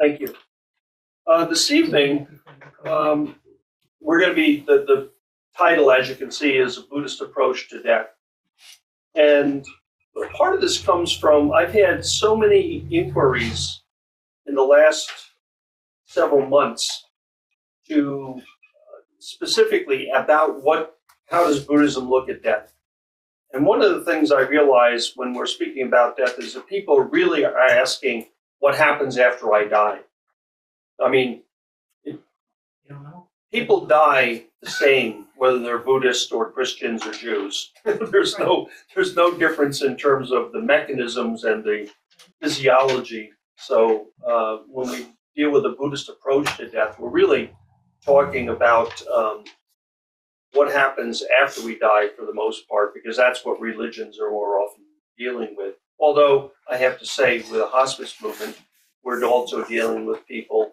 Thank you. This evening, we're going to be, the title, as you can see, is A Buddhist Approach to Death. And part of this comes from, I've had so many inquiries in the last several months to specifically about how does Buddhism look at death? And one of the things I realize when we're speaking about death is that people really are asking, what happens after I die? I mean, people die the same, whether they're Buddhist or Christians or Jews. there's no difference in terms of the mechanisms and the physiology. So when we deal with a Buddhist approach to death, we're really talking about what happens after we die for the most part, because that's what religions are more often dealing with. Although I have to say, with the hospice movement, we're also dealing with people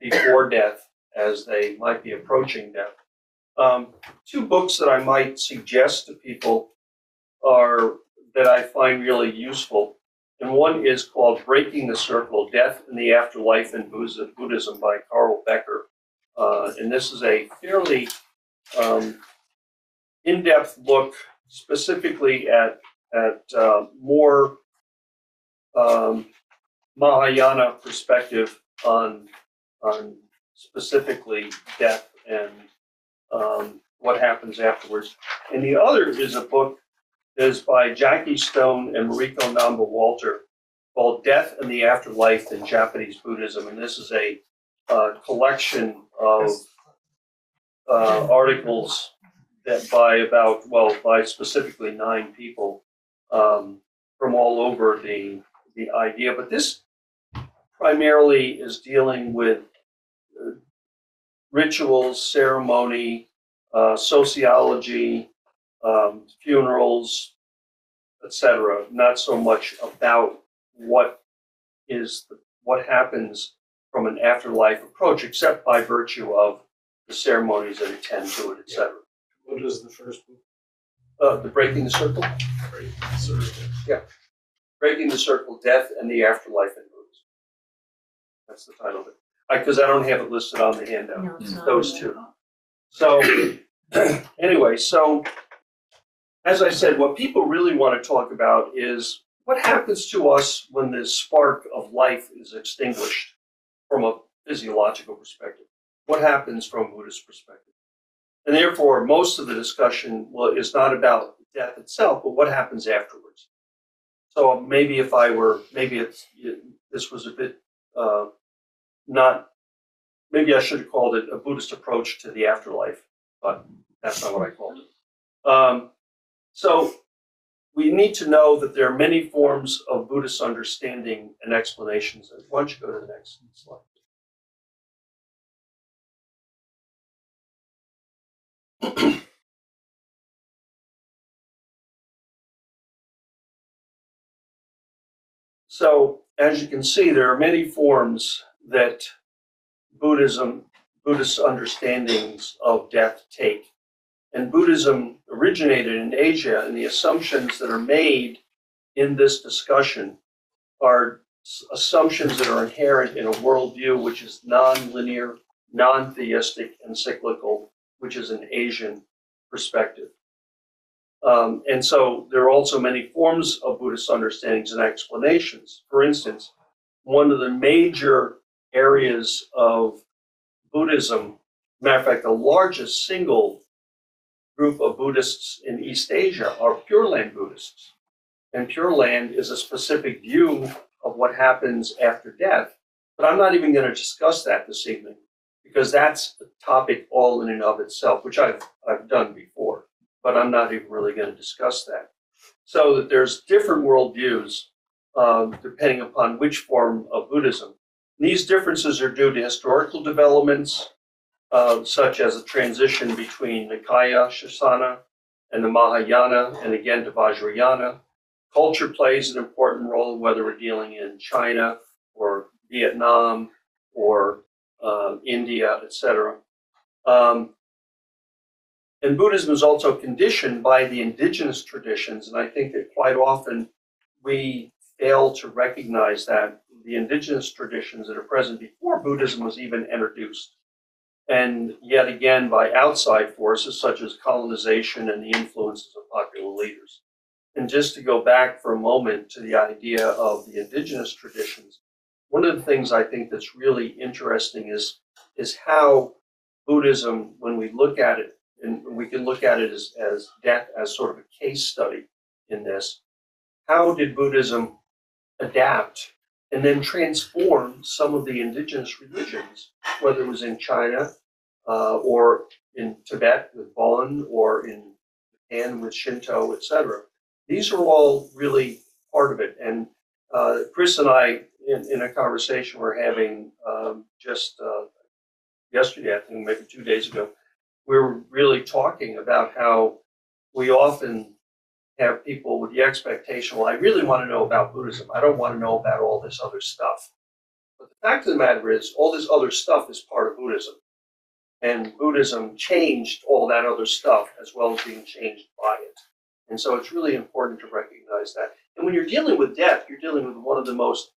before death as they might be approaching death. Two books that I might suggest to people are that I find really useful. And one is called Breaking the Circle, Death and the Afterlife in Buddhism by Carl Becker. And this is a fairly in-depth look specifically at more Mahayana perspective on specifically death and what happens afterwards. And the other is a book that is by Jackie Stone and Mariko Namba Walter called Death and the Afterlife in Japanese Buddhism. And this is a collection of articles that by specifically 9 people from all over the idea. But this primarily is dealing with rituals, ceremony, sociology, funerals, etc. Not so much about what happens from an afterlife approach, except by virtue of the ceremonies that attend to it, etc. What is the first book? The Breaking the Circle? Breaking the Circle. Yeah. Breaking the Circle, Death and the Afterlife in Buddhism. That's the title of it. Because I don't have it listed on the handout. No, those two. So anyway, so as I said, what people really want to talk about is what happens to us when this spark of life is extinguished from a physiological perspective. What happens from a Buddhist perspective? And therefore, most of the discussion is not about death itself, but what happens afterwards. So maybe if I were, this was a bit maybe I should have called it a Buddhist approach to the afterlife, but that's not what I called it. So we need to know that there are many forms of Buddhist understanding and explanations. Why don't you go to the next slide? So, as you can see, there are many forms that Buddhist understandings of death take. And Buddhism originated in Asia, and the assumptions that are made in this discussion are assumptions that are inherent in a worldview which is non-linear, non-theistic, and cyclical, which is an Asian perspective. And so there are also many forms of Buddhist understandings and explanations. For instance, one of the major areas of Buddhism, matter of fact, the largest single group of Buddhists in East Asia are Pure Land Buddhists. And Pure Land is a specific view of what happens after death. But I'm not even going to discuss that this evening, because that's a topic all in and of itself, which I've done before. But I'm not even really going to discuss that. So that there's different worldviews depending upon which form of Buddhism. And these differences are due to historical developments, such as the transition between Nikaya, Shasana, and the Mahayana, and again to Vajrayana. Culture plays an important role, whether we're dealing in China or Vietnam or India, etc. And Buddhism is also conditioned by the indigenous traditions, and I think that quite often we fail to recognize that the indigenous traditions that are present before Buddhism was even introduced. And yet again, by outside forces such as colonization and the influences of popular leaders. And just to go back for a moment to the idea of the indigenous traditions, one of the things I think that's really interesting is how Buddhism, when we look at it, and we can look at it as death, as sort of a case study in this, how did Buddhism adapt and then transform some of the indigenous religions, whether it was in China or in Tibet with Bon or in Japan with Shinto, etc. These are all really part of it. And Chris and I, in a conversation we're having just yesterday, I think maybe 2 days ago, we were really talking about how we often have people with the expectation, well, I really want to know about Buddhism. I don't want to know about all this other stuff. But the fact of the matter is, all this other stuff is part of Buddhism. And Buddhism changed all that other stuff as well as being changed by it. And so it's really important to recognize that. And when you're dealing with death, you're dealing with one of the most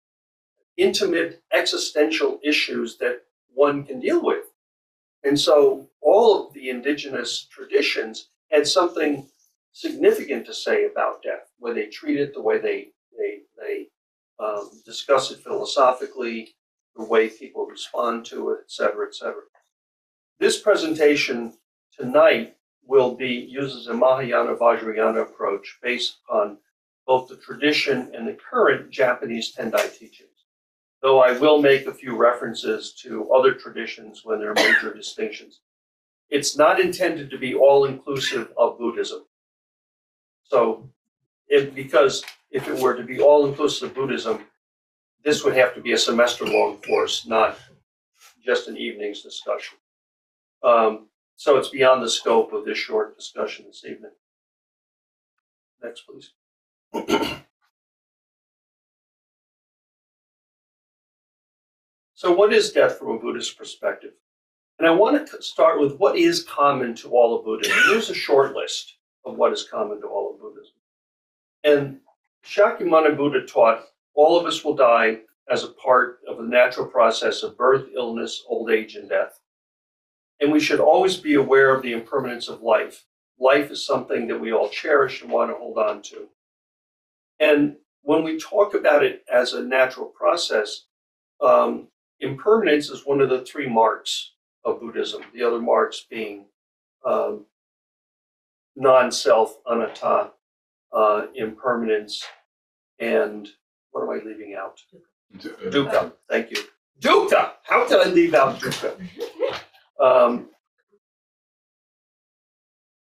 intimate existential issues that one can deal with. And so all of the indigenous traditions had something significant to say about death, where they treat it, the way they discuss it philosophically, the way people respond to it, et cetera, et cetera. This presentation tonight uses a Mahayana Vajrayana approach based upon both the tradition and the current Japanese Tendai teachings. Though I will make a few references to other traditions when there are major distinctions. It's not intended to be all-inclusive of Buddhism. So, because if it were to be all-inclusive of Buddhism, this would have to be a semester-long course, not just an evening's discussion. So it's beyond the scope of this short discussion this evening. Next, please. So what is death from a Buddhist perspective? And I want to start with what is common to all of Buddhism. Here's a short list of what is common to all of Buddhism. And Shakyamuni Buddha taught, all of us will die as a part of the natural process of birth, illness, old age, and death. And we should always be aware of the impermanence of life. Life is something that we all cherish and want to hold on to. And when we talk about it as a natural process, impermanence is one of the three marks of Buddhism, the other marks being non-self, anatta, impermanence, and what am I leaving out? Dukkha. Thank you. Dukkha! How can I leave out dukkha?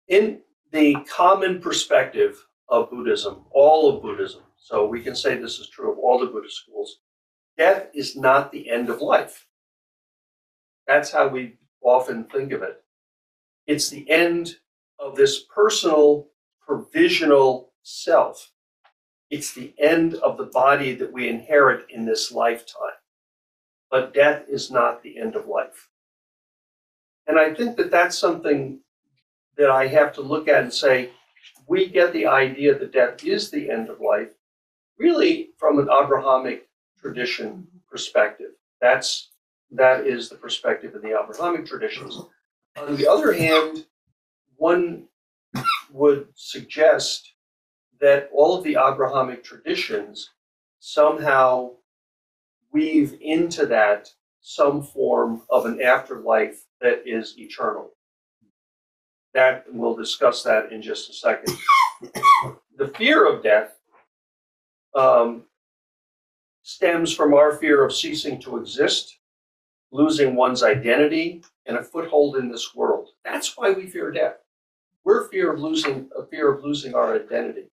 In the common perspective of Buddhism, all of Buddhism, so we can say this is true of all the Buddhist schools, death is not the end of life. That's how we often think of it. It's the end of this personal, provisional self. It's the end of the body that we inherit in this lifetime. But death is not the end of life. And I think that that's something that I have to look at and say, we get the idea that death is the end of life, really from an Abrahamic tradition perspective. That is the perspective of the Abrahamic traditions. On the other hand, one would suggest that all of the Abrahamic traditions somehow weave into that some form of an afterlife that is eternal. That, we'll discuss that in just a second. The fear of death stems from our fear of ceasing to exist, losing one's identity, and a foothold in this world. That's why we fear death. We're a fear of losing our identity.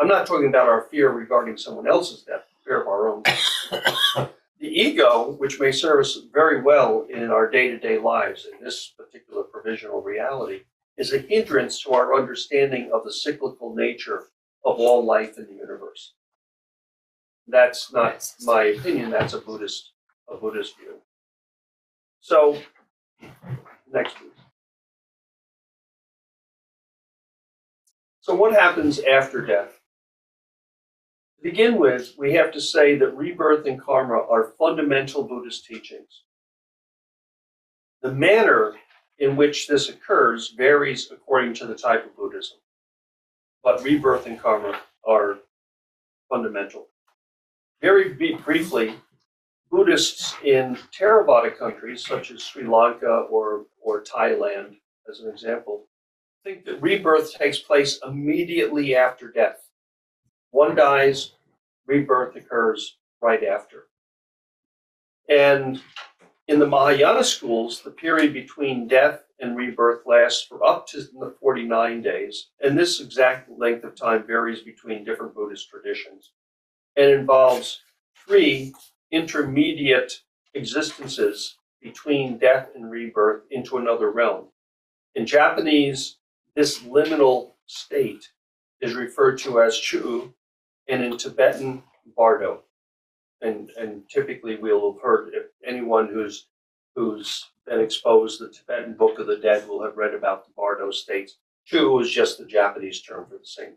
I'm not talking about our fear regarding someone else's death, fear of our own death. The ego, which may serve us very well in our day-to-day lives, in this particular provisional reality, is a hindrance to our understanding of the cyclical nature of all life in the universe. That's not my opinion. That's a Buddhist view. So, next, please. So what happens after death? To begin with, we have to say that rebirth and karma are fundamental Buddhist teachings. The manner in which this occurs varies according to the type of Buddhism, but rebirth and karma are fundamental. Very briefly, Buddhists in Theravada countries, such as Sri Lanka or Thailand, as an example, think that rebirth takes place immediately after death. One dies, rebirth occurs right after. And in the Mahayana schools, the period between death and rebirth lasts for up to 49 days, and this exact length of time varies between different Buddhist traditions and involves three intermediate existences between death and rebirth into another realm. In Japanese, this liminal state is referred to as Chu, and in Tibetan, Bardo. And typically we'll have heard, if anyone who's been exposed to the Tibetan Book of the Dead will have read about the Bardo states. Chu is just the Japanese term for the same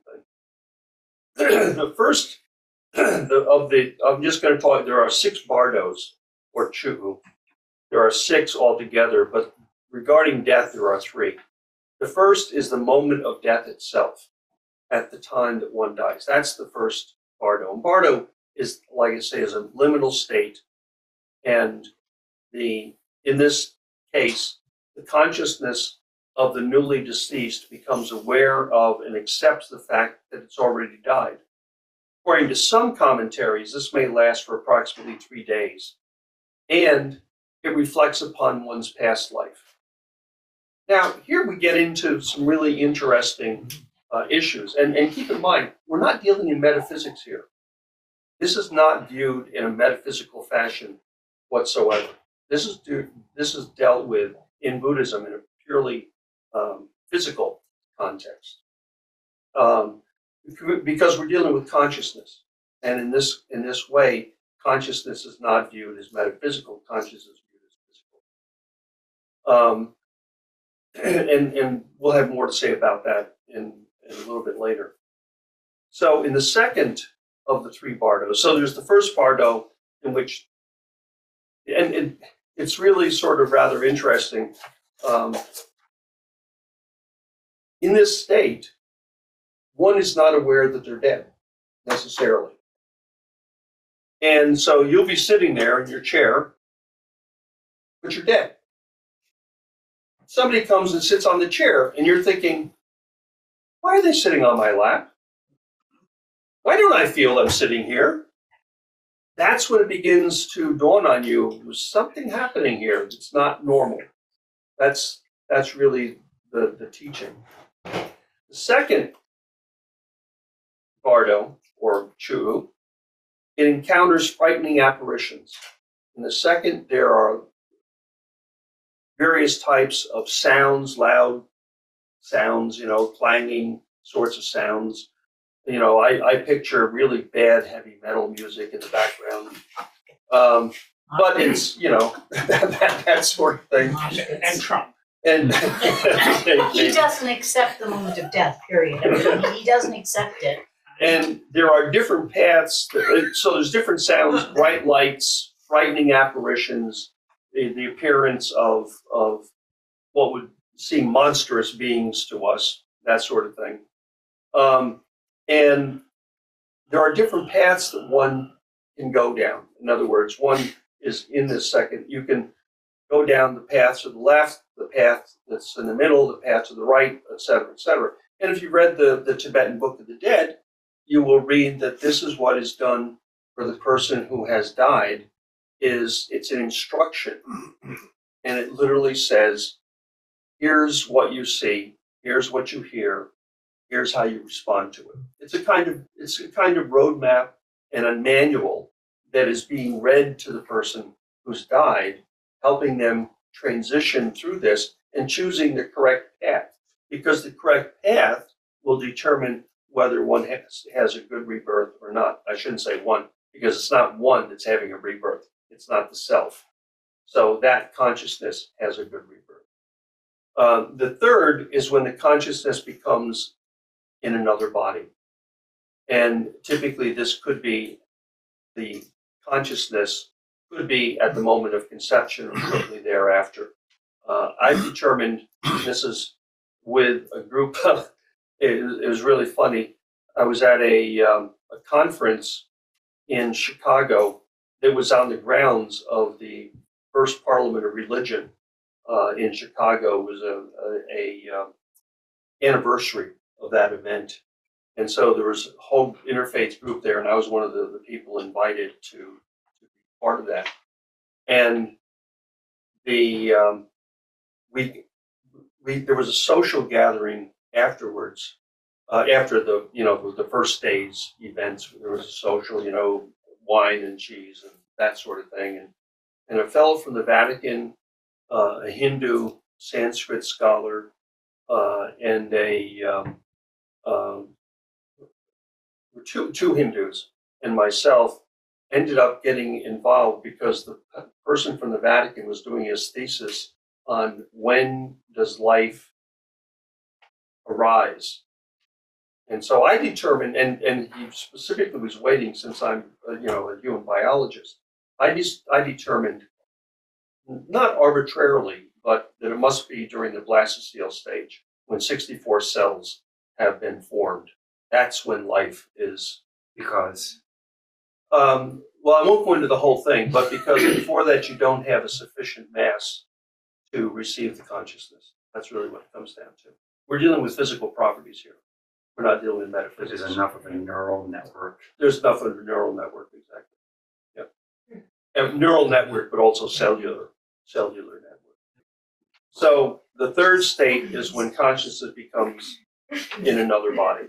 thing. The first of the, I'm just going to talk, there are 6 Bardos, or Chu. There are 6 altogether, but regarding death, there are 3. The first is the moment of death itself, at the time that one dies. That's the first Bardo. And Bardo is, like I say, is a liminal state, and in this case, the consciousness of the newly deceased becomes aware of and accepts the fact that it's already died. According to some commentaries, this may last for approximately 3 days, and it reflects upon one's past life. Now, here we get into some really interesting issues, and keep in mind, we're not dealing in metaphysics here. This is not viewed in a metaphysical fashion whatsoever. This is dealt with in Buddhism in a purely physical context, because we're dealing with consciousness, and in this way, consciousness is not viewed as metaphysical. Consciousness is viewed as physical, and we'll have more to say about that in a little bit later. So, in the second of the 3 Bardos. So there's the first Bardo in which, and it's really sort of rather interesting. In this state, one is not aware that they're dead necessarily. And so you'll be sitting there in your chair, but you're dead. Somebody comes and sits on the chair and you're thinking, why are they sitting on my lap? Why don't I feel I'm sitting here? That's when it begins to dawn on you, there's something happening here. It's not normal. That's really the teaching. The second Bardo, or Chu, it encounters frightening apparitions. In the second, there are various types of sounds, loud sounds, you know, clanging sorts of sounds. You know, I picture really bad heavy metal music in the background, but it's, you that sort of thing. And Trump. And he doesn't accept the moment of death, period. I mean, he doesn't accept it. And there are different paths. So there's different sounds, bright lights, frightening apparitions, the appearance of what would seem monstrous beings to us, that sort of thing. And there are different paths that one can go down. In other words, one is in this second. You can go down the path to the left, the path that's in the middle, the path to the right, etc., etc. And if you read the Tibetan Book of the Dead, you will read that this is what is done for the person who has died. It's an instruction. And it literally says, here's what you see, here's what you hear, here's how you respond to it. It's a kind of roadmap and a manual that is being read to the person who's died, helping them transition through this and choosing the correct path, because the correct path will determine whether one has a good rebirth or not. I shouldn't say one, because it's not one that's having a rebirth. It's not the self. So that consciousness has a good rebirth. The third is when the consciousness becomes in another body. And typically this could be, the consciousness could be at the moment of conception or shortly thereafter. I've determined, this is with a group of, it was really funny. I was at a conference in Chicago that was on the grounds of the first Parliament of Religion in Chicago. It was an anniversary of that event. And so there was a whole interfaith group there, and I was one of the people invited to be part of that. And the there was a social gathering afterwards, after the the first day's events. There was a social, wine and cheese and that sort of thing. And a fellow from the Vatican, a Hindu Sanskrit scholar, and a two Hindus and myself ended up getting involved because the person from the Vatican was doing his thesis on when does life arise. And so I determined, and he specifically was waiting, since I'm a human biologist, I determined, not arbitrarily, but that it must be during the blastoceal stage when 64 cells have been formed. That's when life is. Because? Well, I won't go into the whole thing, but because before that, you don't have a sufficient mass to receive the consciousness. That's really what it comes down to. We're dealing with physical properties here. We're not dealing with metaphysics. But there's enough of a neural network. There's enough of a neural network, exactly. Yep. And neural network, but also cellular network. So the third state is when consciousness becomes in another body.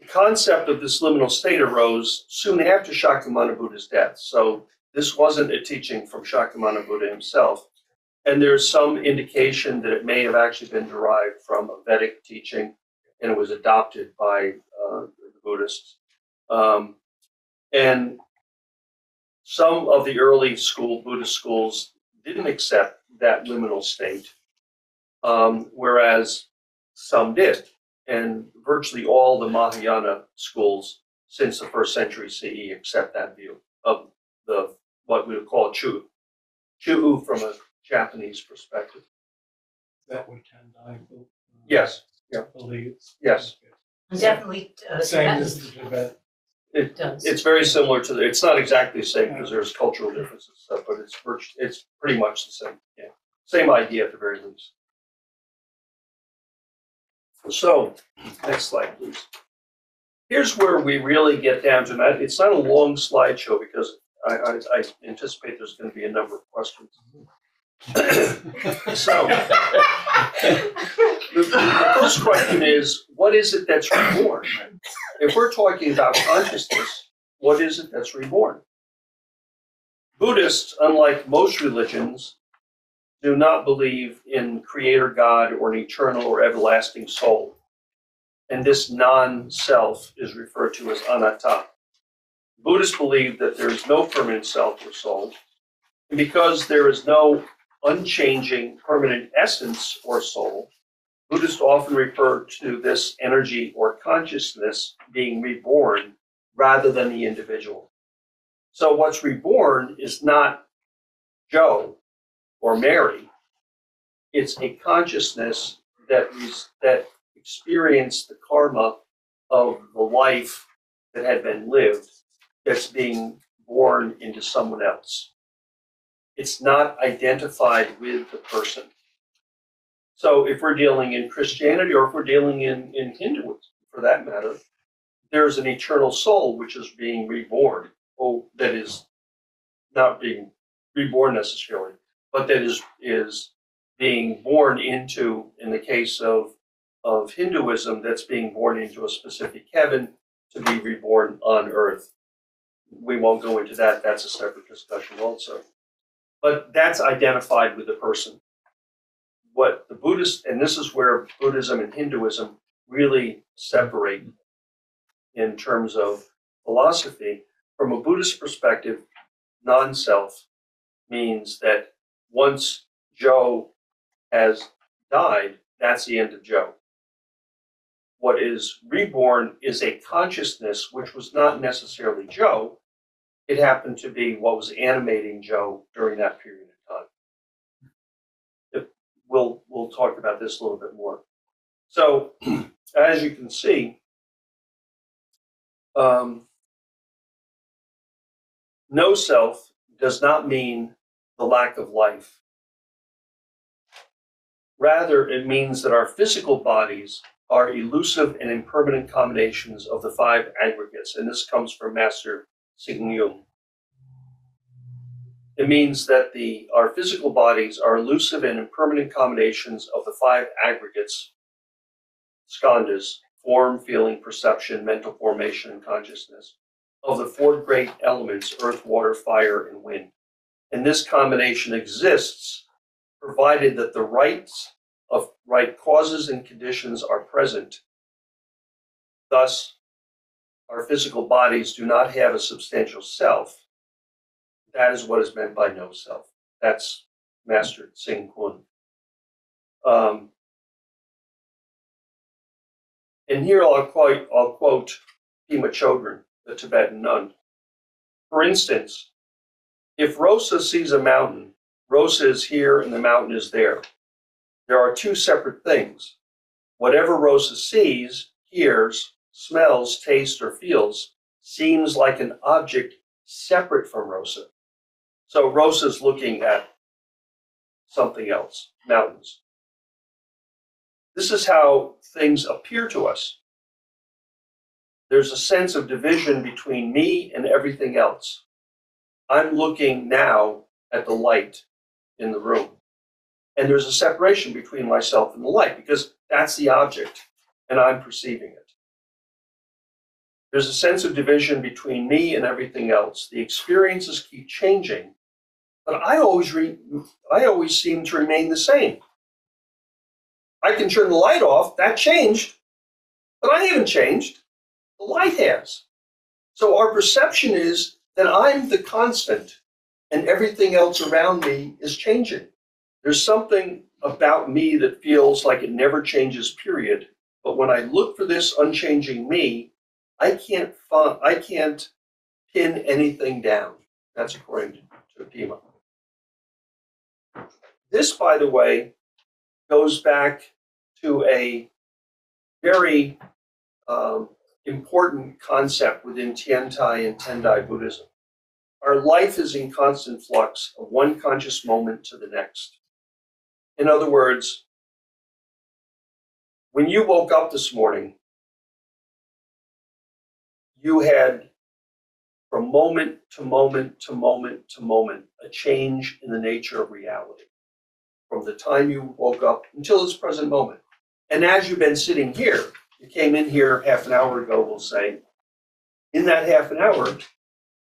The concept of this liminal state arose soon after Shakyamuni Buddha's death. So this wasn't a teaching from Shakyamuni Buddha himself. And there's some indication that it may have actually been derived from a Vedic teaching, and it was adopted by the Buddhists. And some of the early Buddhist schools didn't accept that liminal state, whereas some did. And virtually all the Mahayana schools since the 1st century CE accept that view of the what we would call Chu from a Japanese perspective. That would Tiantai. Yes. Yeah. Believes. Yes. Definitely. Same as the Tibet. It's very similar to the. It's not exactly the same because there's cultural differences, and stuff, but it's pretty much the same. Yeah. Same idea at the very least. So, next slide, please. Here's where we really get down to that. It's not a long slideshow because I anticipate there's going to be a number of questions. So, the first question is, what is it that's reborn? If we're talking about consciousness, what is it that's reborn? Buddhists, unlike most religions, do not believe in creator God or an eternal or everlasting soul. And this non-self is referred to as anatta. Buddhists believe that there is no permanent self or soul. And because there is no unchanging permanent essence or soul, Buddhists often refer to this energy or consciousness being reborn rather than the individual. So what's reborn is not Joe or Mary, it's a consciousness that experienced the karma of the life that had been lived that's being born into someone else. It's not identified with the person. So if we're dealing in Christianity or if we're dealing in Hinduism, for that matter, there's an eternal soul which is being reborn, or that is not being reborn necessarily, but that is being born into, in the case of Hinduism, that's being born into a specific heaven to be reborn on earth. We won't go into that. That's a separate discussion also. But that's identified with the person. What the Buddhists, and this is where Buddhism and Hinduism really separate in terms of philosophy. From a Buddhist perspective, non-self means that once Joe has died, that's the end of Joe. what is reborn is a consciousness which was not necessarily Joe. It happened to be what was animating Joe during that period of time. We'll talk about this a little bit more. So, as you can see, no self does not mean the lack of life. Rather, it means that our physical bodies are elusive and impermanent combinations of the five aggregates, and this comes from Master Sing Yun. It means that our physical bodies are elusive and impermanent combinations of the five aggregates, skandhas, form, feeling, perception, mental formation, and consciousness, of the four great elements, earth, water, fire, and wind. And this combination exists, provided that the rights of right causes and conditions are present. Thus, our physical bodies do not have a substantial self. That is what is meant by no self. That's Master Tsing Kun. And here I'll quote Pema Chodron, the Tibetan nun. For instance, if Rosa sees a mountain, Rosa is here and the mountain is there. There are two separate things. Whatever Rosa sees, hears, smells, tastes, or feels seems like an object separate from Rosa. So Rosa's looking at something else, mountains. This is how things appear to us. There's a sense of division between me and everything else. I'm looking now at the light in the room. And there's a separation between myself and the light because that's the object and I'm perceiving it. There's a sense of division between me and everything else. The experiences keep changing, but I always seem to remain the same. I can turn the light off, that changed, but I haven't changed, the light has. So our perception is that I'm the constant and everything else around me is changing. There's something about me that feels like it never changes, period. But when I look for this unchanging me, I can't pin anything down. That's according to Pema. This, by the way, goes back to a very important concept within Tiantai and Tendai Buddhism. Our life is in constant flux of one conscious moment to the next. In other words, when you woke up this morning, you had from moment to moment to moment to moment a change in the nature of reality from the time you woke up until this present moment. And as you've been sitting here, you came in here half an hour ago, we'll say, in that half an hour,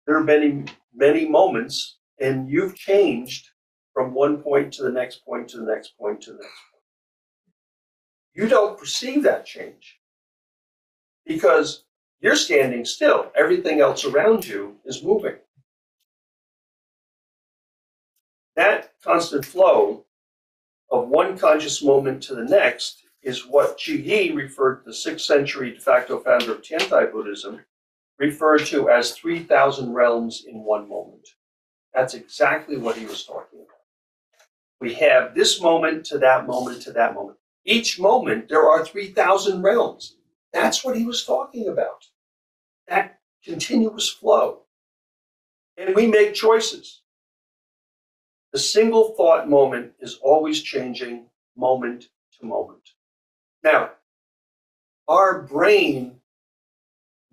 there are many, many moments, and you've changed from one point to the next point to the next point to the next point. You don't perceive that change because you're standing still. Everything else around you is moving. That constant flow of one conscious moment to the next is what Zhiyi referred to, the 6th century de facto founder of Tiantai Buddhism, referred to as 3,000 realms in one moment. That's exactly what he was talking about. We have this moment to that moment to that moment. Each moment, there are 3,000 realms. That's what he was talking about. That continuous flow. And we make choices. The single thought moment is always changing moment to moment. Now, our brain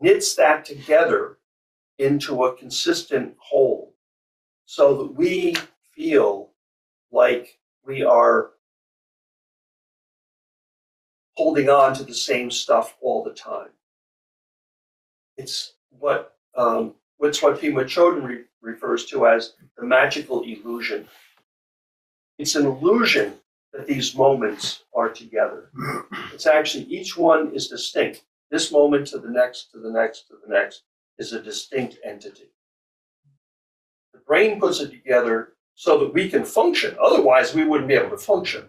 knits that together into a consistent whole so that we feel like we are holding on to the same stuff all the time. It's what Pema Chodron refers to as the magical illusion. It's an illusion that these moments are together. It's actually, each one is distinct. This moment to the next, to the next, to the next is a distinct entity. The brain puts it together so that we can function. Otherwise, we wouldn't be able to function.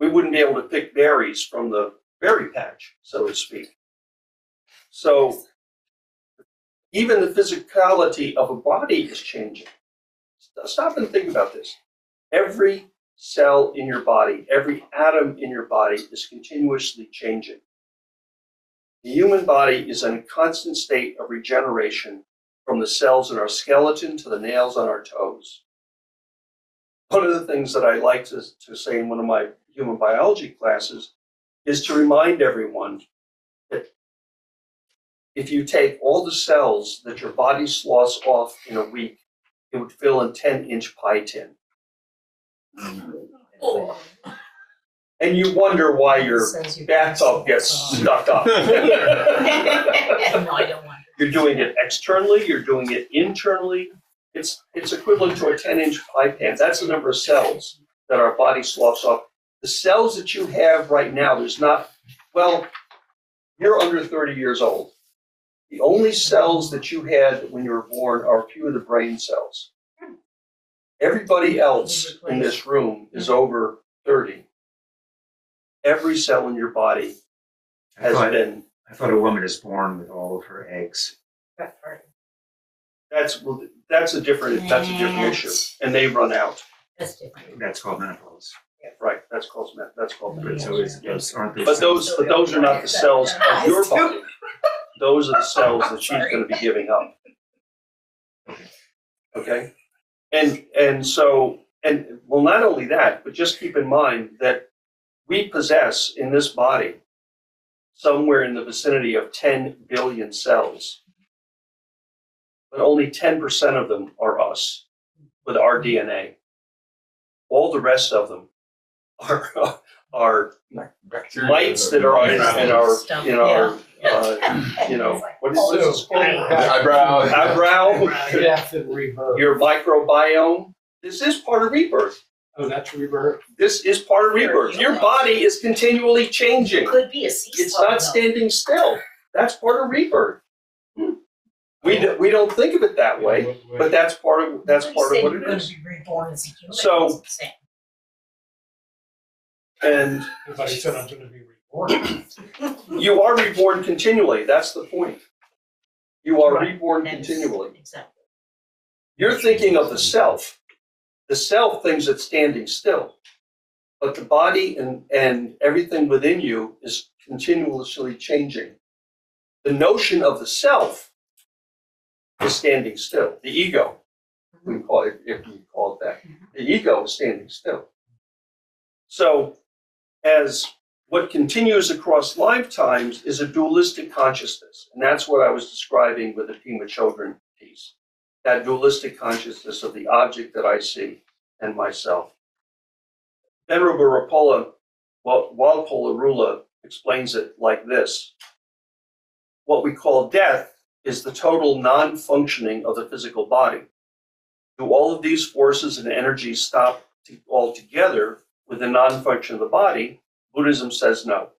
We wouldn't be able to pick berries from the berry patch, so to speak. So even the physicality of a body is changing. Stop and think about this. Every cell in your body, every atom in your body is continuously changing. The human body is in a constant state of regeneration, from the cells in our skeleton to the nails on our toes. One of the things that I like to say in one of my human biology classes is to remind everyone that if you take all the cells that your body sloughs off in a week, it would fill a 10-inch pie tin. And you wonder why your bathtub gets stuck up. No, I don't want it. You're doing it externally, you're doing it internally. It's equivalent to a 10-inch pie pan. That's the number of cells that our body sloughs off. The cells that you have right now, there's not, well, you're under 30 years old. The only cells that you had when you were born are a few of the brain cells. Everybody else in this room is over 30. Every cell in your body has been. I thought a woman is born with all of her eggs. That's a different issue, and they run out. That's different. That's called menopause. Yeah. Right. That's called menopause. So those aren't the but those are not the cells of your body. Those are the cells that she's going to be giving up. Okay, and well, not only that, but just keep in mind that we possess in this body somewhere in the vicinity of 10 billion cells, but only 10% of them are us with our DNA. All the rest of them are mites that are in our what is this called? Eyebrow. Death and rebirth. Your microbiome. This is part of rebirth. Oh, that's rebirth. This is part of rebirth. Your body is continually changing. It could be a sea. It's not standing still. That's part of rebirth. We don't think of it that way, but that's part of what it is. Reborn as a human. So, and everybody said I'm going to be reborn. You are reborn continually. That's the point. You are reborn continually. Exactly. You're thinking of the self. The self thinks it's standing still, but the body and everything within you is continuously changing. The notion of the self is standing still. The ego, we call it, if we call it that, the ego is standing still. So, as what continues across lifetimes is a dualistic consciousness, and that's what I was describing with the Pema Chodron piece. That dualistic consciousness of the object that I see and myself. Venerable Walpola Rahula explains it like this. What we call death is the total non-functioning of the physical body. Do all of these forces and energies stop altogether with the non-function of the body? Buddhism says no.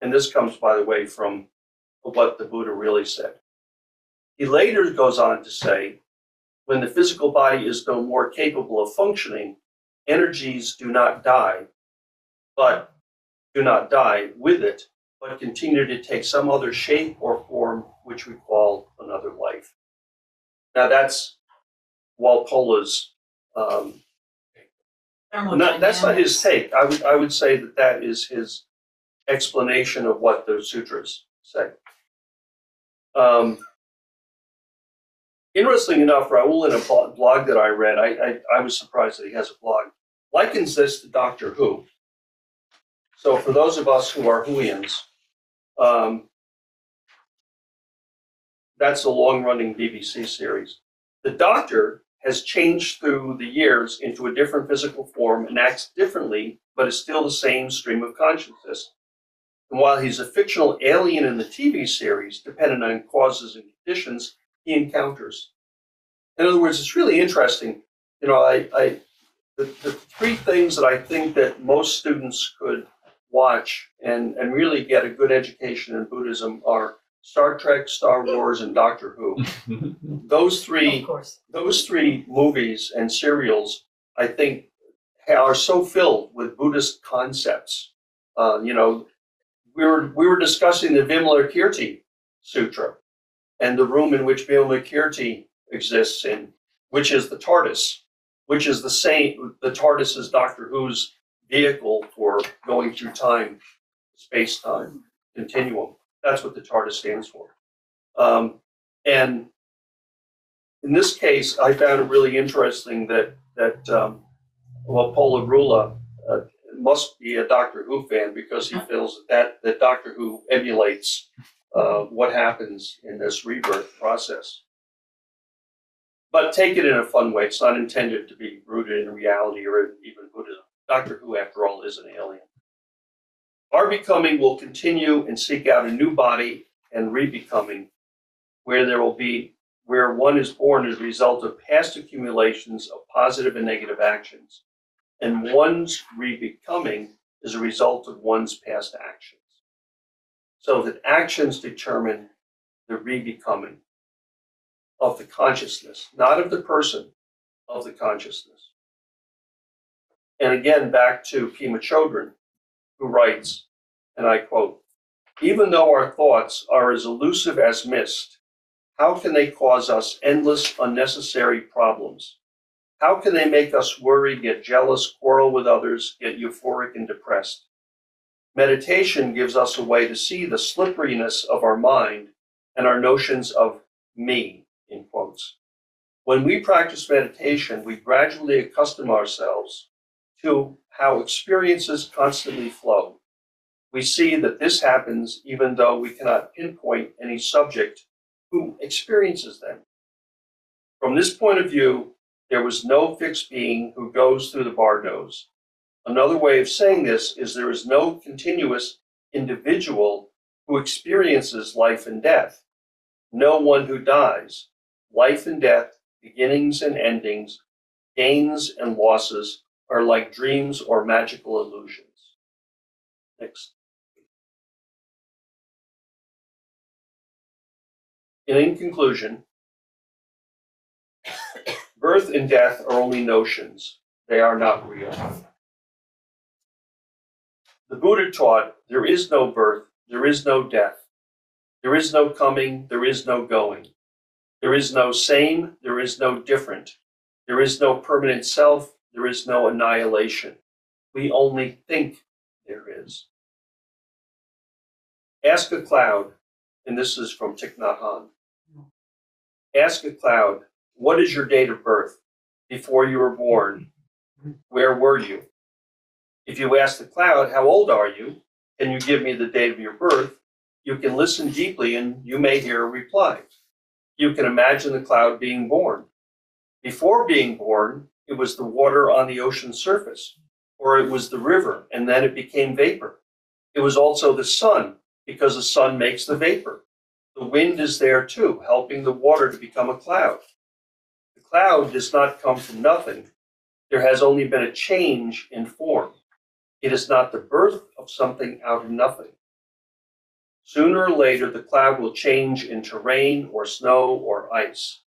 And this comes, by the way, from what the Buddha really said. He later goes on to say, when the physical body is no more capable of functioning, energies do not die with it, but continue to take some other shape or form, which we call another life. Now that's Walpola's. That's not his take. I would say that is his explanation of what those sutras say. Interesting enough, Raoul, in a blog that I read, I was surprised that he has a blog, likens this to Doctor Who. So for those of us who are Whoians, that's a long-running BBC series. The Doctor has changed through the years into a different physical form and acts differently, but is still the same stream of consciousness. And while he's a fictional alien in the TV series, dependent on causes and conditions, he encounters. In other words, it's really interesting. You know, the three things that I think that most students could watch and really get a good education in Buddhism are Star Trek, Star Wars, and Doctor Who. Those three movies and serials, I think, are so filled with Buddhist concepts. we were discussing the Vimalakirti Sutra and the room in which Vimalakirti exists in, which is the TARDIS, which is the same. The TARDIS is Doctor Who's vehicle for going through time, space-time continuum. That's what the TARDIS stands for. And in this case, I found it really interesting that Walpola Rahula must be a Doctor Who fan, because he feels that Doctor Who emulates what happens in this rebirth process. But take it in a fun way. It's not intended to be rooted in reality or even Buddhism. Doctor Who, after all, is an alien. Our becoming will continue and seek out a new body and re-becoming, where one is born as a result of past accumulations of positive and negative actions, and one's re-becoming is a result of one's past actions. So that actions determine the re-becoming of the consciousness, not of the person, of the consciousness. And again, back to Pema Chodron, who writes, and I quote, "Even though our thoughts are as elusive as mist, how can they cause us endless, unnecessary problems? How can they make us worry, get jealous, quarrel with others, get euphoric and depressed? Meditation gives us a way to see the slipperiness of our mind and our notions of me," in quotes. "When we practice meditation, we gradually accustom ourselves to how experiences constantly flow. We see that this happens even though we cannot pinpoint any subject who experiences them. From this point of view, there was no fixed being who goes through the Bardos. Another way of saying this is there is no continuous individual who experiences life and death, no one who dies, life and death, beginnings and endings, gains and losses, are like dreams or magical illusions." Next. And in conclusion, birth and death are only notions. They are not real. The Buddha taught there is no birth, there is no death, there is no coming, there is no going, there is no same, there is no different, there is no permanent self, there is no annihilation. We only think there is. Ask a cloud, and this is from Thich Nhat Hanh. Ask a cloud, what is your date of birth? Before you were born, where were you? If you ask the cloud, how old are you? Can you give me the date of your birth? You can listen deeply and you may hear a reply. You can imagine the cloud being born. Before being born, it was the water on the ocean surface, or it was the river, and then it became vapor. It was also the sun, because the sun makes the vapor. The wind is there too, helping the water to become a cloud. The cloud does not come from nothing. There has only been a change in form. It is not the birth of something out of nothing. Sooner or later, the cloud will change into rain or snow or ice.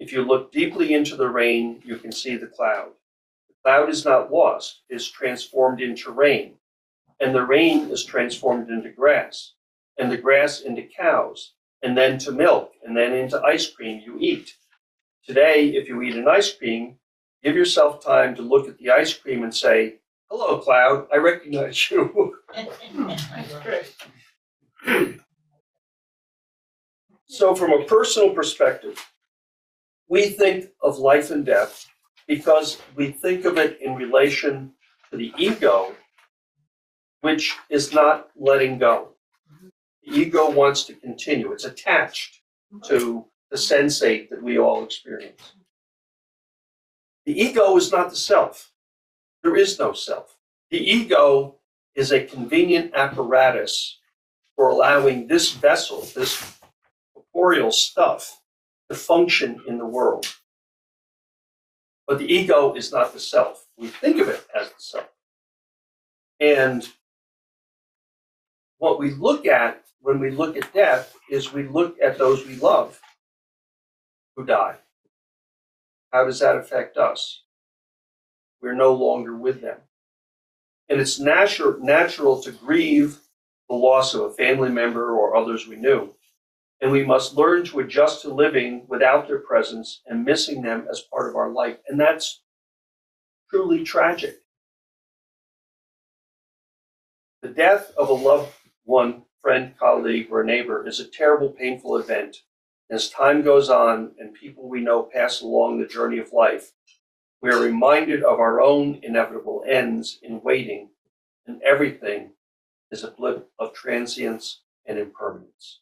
If you look deeply into the rain, you can see the cloud. The cloud is not lost, it is transformed into rain. And the rain is transformed into grass, and the grass into cows, and then to milk, and then into ice cream you eat. Today, if you eat an ice cream, give yourself time to look at the ice cream and say, "Hello, cloud, I recognize you." So from a personal perspective, we think of life and death because we think of it in relation to the ego, which is not letting go. The ego wants to continue. It's attached to the sensate that we all experience. The ego is not the self. There is no self. The ego is a convenient apparatus for allowing this vessel, this corporeal stuff, to function in the world. But the ego is not the self. We think of it as the self. And what we look at when we look at death is we look at those we love who die. How does that affect us? We're no longer with them. And it's natural to grieve the loss of a family member or others we knew, and we must learn to adjust to living without their presence and missing them as part of our life. And that's truly tragic. The death of a loved one, friend, colleague, or neighbor is a terrible, painful event. As time goes on and people we know pass along the journey of life, we are reminded of our own inevitable ends in waiting, and everything is a blip of transience and impermanence.